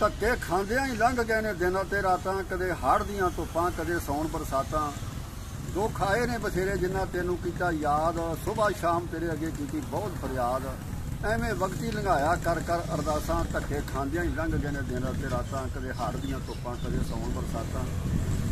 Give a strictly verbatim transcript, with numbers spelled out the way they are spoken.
ਧੱਕੇ ਖਾਂਦਿਆਂ ਹੀ ਲੰਘ ਗਏ ਨੇ ਦਿਨਾਂ ਤੇ ਰਾਤਾਂ, ਕਦੇ ਹੜ੍ਹ ਦੀਆਂ ਧੁੱਪਾਂ, ਕਦੇ ਸੌਣ ਬਰਸਾਤਾਂ। ਦੁੱਖ ਆਏ ਨੇ ਬਥੇਰੇ ਜਿਨ੍ਹਾਂ ਤੈਨੂੰ ਕੀਤਾ ਯਾਦ, ਸੁਬਾਹ ਸ਼ਾਮ ਤੇਰੇ ਅੱਗੇ ਕੀਤੀ ਬਹੁਤ ਫਰਿਆਦ। ਐਵੇਂ ਵਕਤੀ ਲੰਘਾਇਆ ਕਰ ਕਰ ਅਰਦਾਸਾਂ, ਧੱਕੇ ਖਾਂਦਿਆਂ ਹੀ ਲੰਘ ਗਏ ਨੇ ਦਿਨਾਂ ਤੇ ਰਾਤਾਂ, ਕਦੇ ਹੜ੍ਹ ਦੀਆਂ ਧੁੱਪਾਂ, ਕਦੇ ਸੌਣ ਬਰਸਾਤਾਂ।